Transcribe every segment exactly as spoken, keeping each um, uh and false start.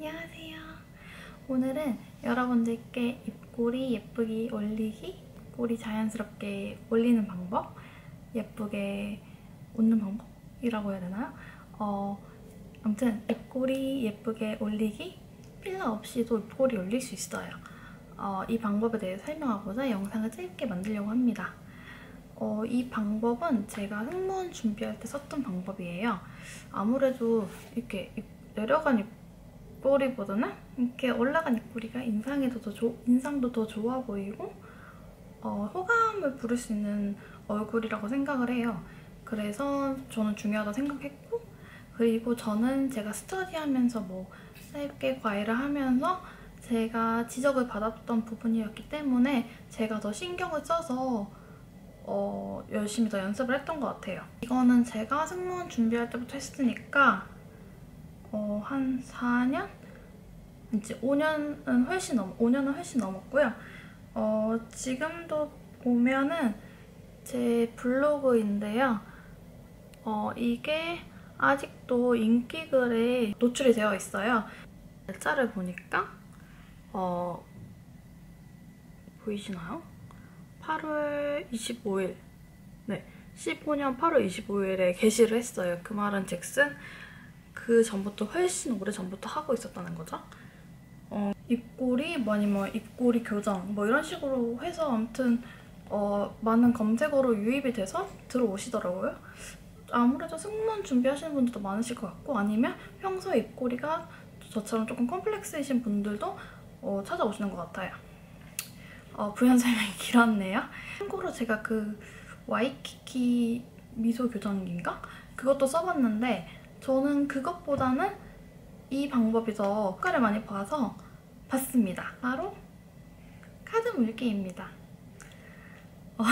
안녕하세요. 오늘은 여러분들께 입꼬리 예쁘게 올리기, 입꼬리 자연스럽게 올리는 방법, 예쁘게 웃는 방법이라고 해야 되나요? 어, 아무튼 입꼬리 예쁘게 올리기, 필러 없이도 입꼬리 올릴 수 있어요. 어, 이 방법에 대해 설명하고자 영상을 짧게 만들려고 합니다. 어, 이 방법은 제가 승무원 준비할 때 썼던 방법이에요. 아무래도 이렇게 입, 내려간 입꼬리보다는 이렇게 올라간 입꼬리가 인상에도 더 조, 인상도 더 좋아 보이고 어, 호감을 부를 수 있는 얼굴이라고 생각을 해요. 그래서 저는 중요하다고 생각했고, 그리고 저는 제가 스터디하면서 뭐 짧게 과외를 하면서 제가 지적을 받았던 부분이었기 때문에 제가 더 신경을 써서 어, 열심히 더 연습을 했던 것 같아요. 이거는 제가 승무원 준비할 때부터 했으니까 어, 한 사 년? 이제 오 년은 훨씬 넘, 오 년은 훨씬 넘었고요. 어, 지금도 보면은 제 블로그인데요. 어, 이게 아직도 인기글에 노출이 되어 있어요. 날짜를 보니까 어, 보이시나요? 팔월 이십오일, 네, 십오년 팔월 이십오일에 게시를 했어요. 그 말은 즉슨 그 전부터 훨씬 오래 전부터 하고 있었다는 거죠. 어, 입꼬리, 뭐니 뭐 입꼬리 교정 뭐 이런 식으로 해서 아무튼 어, 많은 검색어로 유입이 돼서 들어오시더라고요. 아무래도 승무원 준비하시는 분들도 많으실 것 같고, 아니면 평소에 입꼬리가 저처럼 조금 컴플렉스이신 분들도 어, 찾아오시는 것 같아요. 어, 부연 설명이 길었네요. 참고로 제가 그 와이키키 미소 교정기인가? 그것도 써봤는데 저는 그것보다는 이 방법이 더 효과를 많이 봐서 봤습니다. 바로 카드 물기입니다. 어,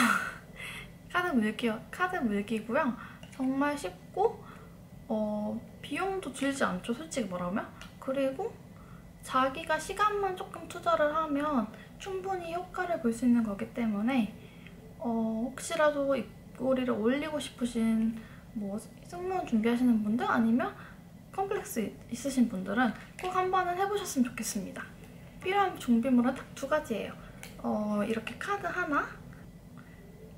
카드 물기요. 카드 물기고요. 정말 쉽고 어, 비용도 들지 않죠, 솔직히 말하면. 그리고 자기가 시간만 조금 투자를 하면 충분히 효과를 볼 수 있는 거기 때문에 어, 혹시라도 입꼬리를 올리고 싶으신 뭐 승무원 준비하시는 분들, 아니면 컴플렉스 있으신 분들은 꼭 한 번은 해보셨으면 좋겠습니다. 필요한 준비물은 딱 두 가지예요. 어, 이렇게 카드 하나,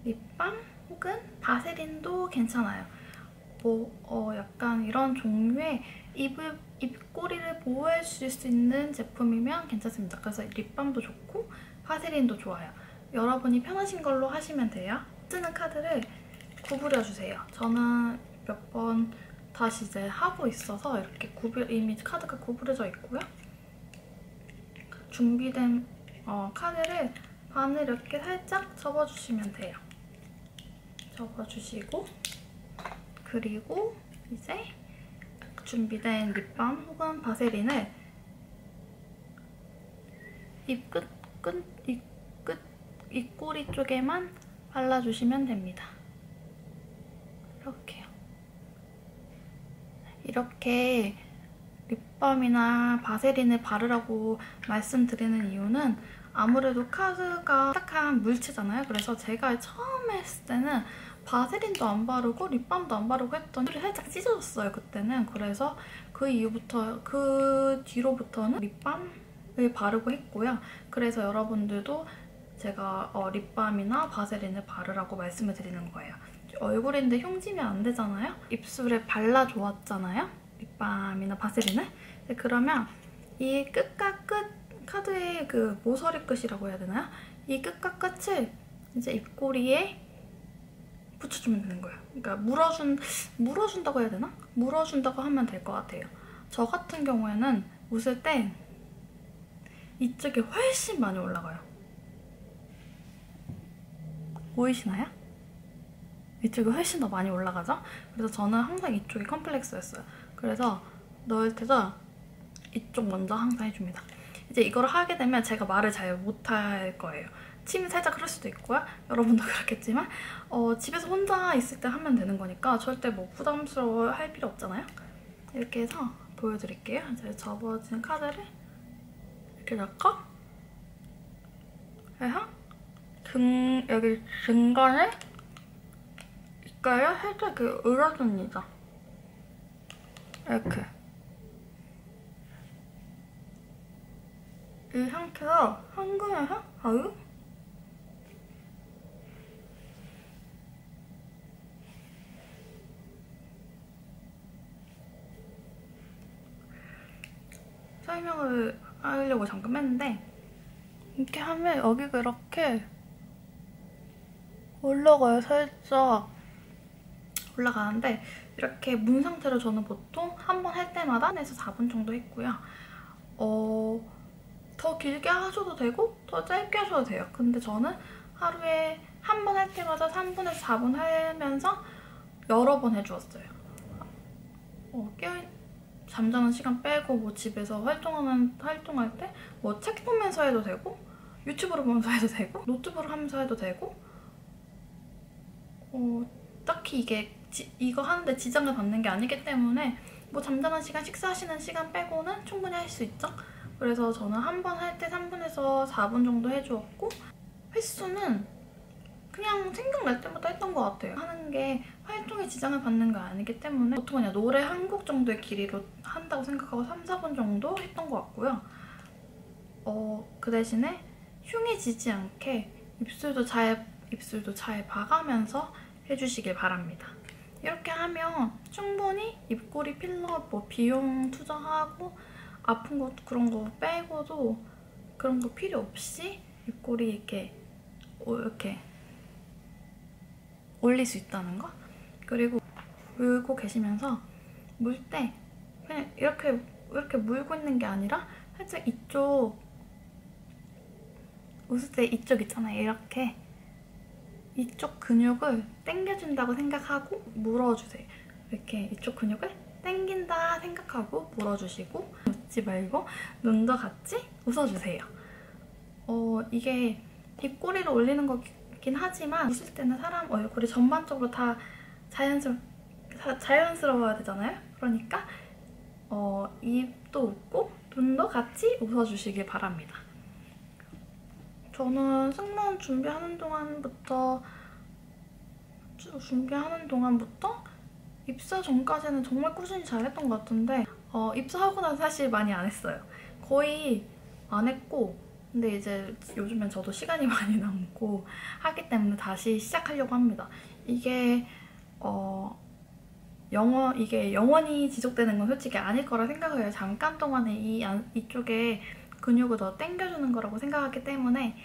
립밤 혹은 바세린도 괜찮아요. 뭐 어, 약간 이런 종류의 입을, 입꼬리를 보호해 주실 수 있는 제품이면 괜찮습니다. 그래서 립밤도 좋고 바세린도 좋아요. 여러분이 편하신 걸로 하시면 돼요. 쓰는 카드를 구부려주세요. 저는 몇 번 다시 이제 하고 있어서 이렇게 구부려, 이미 카드가 구부려져 있고요. 준비된 어, 카드를 반을 이렇게 살짝 접어주시면 돼요. 접어주시고, 그리고 이제 준비된 립밤 혹은 바세린을 입끝, 끝, 입끝, 입꼬리 쪽에만 발라주시면 됩니다. 이렇게요. 이렇게 립밤이나 바세린을 바르라고 말씀드리는 이유는 아무래도 카드가 딱한 물체잖아요. 그래서 제가 처음에 했을 때는 바세린도 안 바르고 립밤도 안 바르고 했더니 살짝 찢어졌어요, 그때는. 그래서 그 이후부터, 그 뒤로부터는 립밤을 바르고 했고요. 그래서 여러분들도 제가 어, 립밤이나 바세린을 바르라고 말씀을 드리는 거예요. 얼굴인데 흉지면 안 되잖아요. 입술에 발라줘왔잖아요, 립밤이나 바세린을. 그러면 이 끝과 끝, 카드의 그 모서리 끝이라고 해야 되나요? 이 끝과 끝을 이제 입꼬리에 붙여주면 되는 거예요. 그러니까 물어준, 물어준다고 해야 되나? 물어준다고 하면 될 것 같아요. 저 같은 경우에는 웃을 때 이쪽이 훨씬 많이 올라가요. 보이시나요? 이쪽이 훨씬 더 많이 올라가죠? 그래서 저는 항상 이쪽이 컴플렉스였어요. 그래서 넣을 때도 이쪽 먼저 항상 해줍니다. 이제 이걸 하게 되면 제가 말을 잘 못할 거예요. 침이 살짝 흐를 수도 있고요. 여러분도 그렇겠지만 어, 집에서 혼자 있을 때 하면 되는 거니까 절대 뭐 부담스러워 할 필요 없잖아요. 이렇게 해서 보여드릴게요. 이제 접어진 카드를 이렇게 넣고, 그래서 등, 여기 중간에 이까요? 살짝 이렇게 올려줍니다. 이렇게 이 상태가 한근에서 아유? 설명을 하려고 잠깐 했는데 이렇게 하면 여기가 이렇게 올라가요. 살짝 올라가는데 이렇게 문 상태로 저는 보통 한 번 할 때마다 삼에서 사 분 정도 했고요. 어... 더 길게 하셔도 되고 더 짧게 하셔도 돼요. 근데 저는 하루에 한 번 할 때마다 삼 분에서 사 분 하면서 여러 번 해주었어요. 어, 깨어 잠자는 시간 빼고 뭐 집에서 활동하는, 활동할 때 뭐 책 보면서 해도 되고 유튜브로 보면서 해도 되고 노트북으로 하면서 해도 되고 어, 딱히 이게 지, 이거 하는데 지장을 받는 게 아니기 때문에 뭐 잠자는 시간, 식사하시는 시간 빼고는 충분히 할 수 있죠. 그래서 저는 한 번 할 때 삼 분에서 사 분 정도 해주었고 횟수는 그냥 생각날 때마다 했던 것 같아요. 하는 게 활동에 지장을 받는 게 아니기 때문에 보통 그냥 노래 한 곡 정도의 길이로 한다고 생각하고 삼, 사 분 정도 했던 것 같고요. 어, 그 대신에 흉이 지지 않게 입술도 잘, 입술도 잘 박으면서 해주시길 바랍니다. 이렇게 하면 충분히 입꼬리 필러 뭐 비용 투자하고 아픈 것 그런 거 빼고도 그런 거 필요 없이 입꼬리 이렇게 이렇게 올릴 수 있다는 거? 그리고 물고 계시면서 물 때 그냥 이렇게 이렇게 물고 있는 게 아니라 살짝 이쪽 웃을 때 이쪽 있잖아요. 이렇게 이쪽 근육을 당겨준다고 생각하고 물어주세요. 이렇게 이쪽 근육을 당긴다 생각하고 물어주시고 웃지 말고 눈도 같이 웃어주세요. 어, 이게 입꼬리를 올리는 거긴 하지만 웃을 때는 사람 얼굴이 전반적으로 다 자연스러, 자, 자연스러워야 되잖아요. 그러니까 어, 입도 웃고 눈도 같이 웃어주시길 바랍니다. 저는 승무원 준비하는 동안부터 준비하는 동안부터 입사 전까지는 정말 꾸준히 잘했던 것 같은데 어, 입사하고 나서 사실 많이 안 했어요. 거의 안 했고 근데 이제 요즘엔 저도 시간이 많이 남고 하기 때문에 다시 시작하려고 합니다. 이게 어, 영어, 이게 영원히 지속되는 건 솔직히 아닐 거라 생각해요. 잠깐 동안에 이, 이쪽에 근육을 더 당겨주는 거라고 생각하기 때문에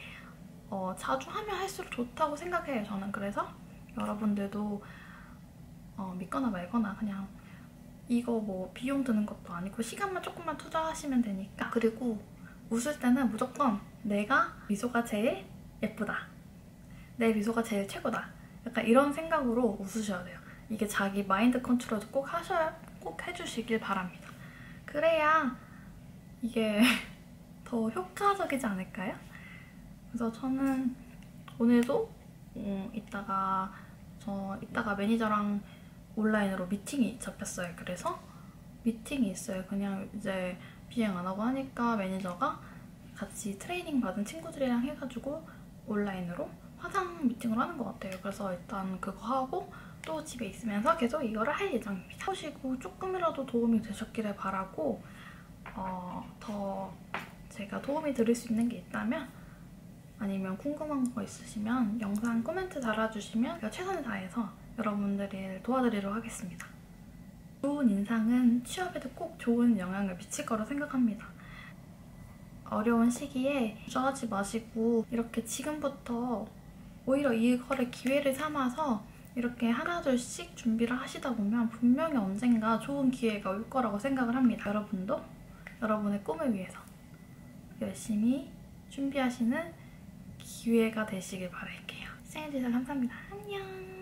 어, 자주 하면 할수록 좋다고 생각해요. 저는 그래서 여러분들도 어, 믿거나 말거나 그냥 이거 뭐 비용 드는 것도 아니고 시간만 조금만 투자하시면 되니까. 그리고 웃을 때는 무조건 내가 미소가 제일 예쁘다, 내 미소가 제일 최고다, 약간 이런 생각으로 웃으셔야 돼요. 이게 자기 마인드 컨트롤도 꼭 하셔야, 꼭 해주시길 바랍니다. 그래야 이게 더 효과적이지 않을까요? 그래서 저는 오늘도 음, 이따가 저 이따가 매니저랑 온라인으로 미팅이 잡혔어요. 그래서 미팅이 있어요. 그냥 이제 비행 안 하고 하니까 매니저가 같이 트레이닝 받은 친구들이랑 해가지고 온라인으로 화상 미팅을 하는 것 같아요. 그래서 일단 그거 하고 또 집에 있으면서 계속 이거를 할 예정입니다. 보시고 조금이라도 도움이 되셨기를 바라고 어, 더 제가 도움이 드릴 수 있는 게 있다면 아니면 궁금한 거 있으시면 영상 코멘트 달아주시면 제가 최선을 다해서 여러분들을 도와드리도록 하겠습니다. 좋은 인상은 취업에도 꼭 좋은 영향을 미칠 거라 생각합니다. 어려운 시기에 주저하지 마시고 이렇게 지금부터 오히려 이거를 기회를 삼아서 이렇게 하나둘씩 준비를 하시다 보면 분명히 언젠가 좋은 기회가 올 거라고 생각을 합니다. 여러분도 여러분의 꿈을 위해서 열심히 준비하시는 기회가 되시길 바랄게요. 시청해주셔서 감사합니다. 안녕!